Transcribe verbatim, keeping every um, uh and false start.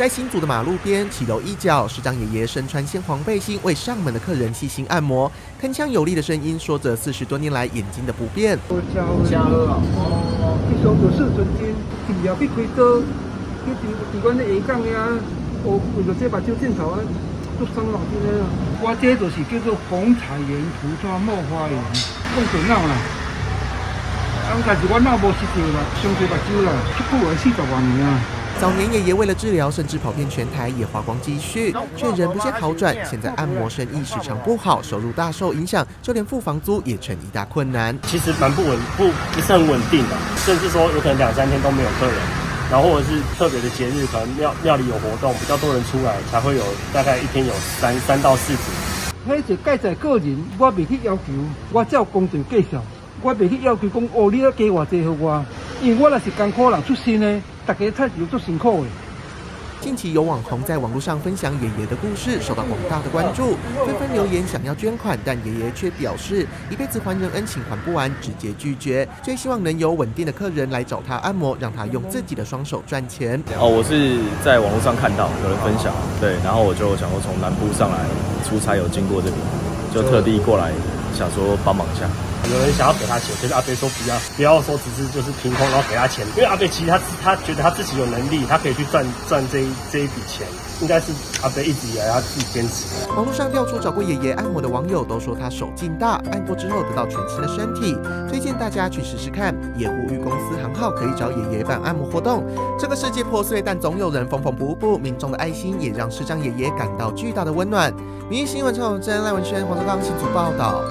在新竹的马路边起楼一角，市长爷爷身穿鲜黄背心，为上门的客人细心按摩，铿锵有力的声音说着四十多年来眼睛的不便。我这就是叫做红彩园葡萄莫花园，讲就闹啦。啊，但是我闹无实际啦，伤侪目睭啦，足久啊，四十多年啊。早年爷爷为了治疗，甚至跑遍全台，也花光积蓄，却仍不见好转。现在按摩生意时常不好，收入大受影响，就连付房租也成一大困难。其实蛮不稳，不不是很稳定的，甚至说有可能两三天都没有客人。 然后或者是特别的节日，可能庙庙里有活动，比较多人出来，才会有大概一天有三三到四组。迄就介在个人，我未去要求，我只有工作介绍，我未去要求讲哦，你要加偌济给我，因为我若是艰苦人出身呢，大家菜就足辛苦的。近期有网红在网络上分享爷爷的故事，受到广大的关注，纷纷留言想要捐款，但爷爷却表示一辈子还人恩情还不完，直接拒绝。最希望能有稳定的客人来找他按摩，让他用自己的双手赚钱。哦，我是在网络上看到有人分享，对，然后我就想说从南部上来出差有经过这里，就特地过来想说帮忙一下。 有人想要给他钱，可是阿伯说不要，不要说只是就是凭空然后给他钱，因为阿伯其实他他觉得他自己有能力，他可以去赚赚这一这一笔钱，应该是阿伯一直以来他自己坚持。网络上调出找过爷爷按摩的网友都说他手劲大，按过之后得到全新的身体，推荐大家去试试看。也呼吁公司行号可以找爷爷办按摩活动。这个世界破碎，但总有人缝缝补补，民众的爱心也让市长爷爷感到巨大的温暖。民意新闻陈永贞、赖文轩、黄宗刚新竹报道。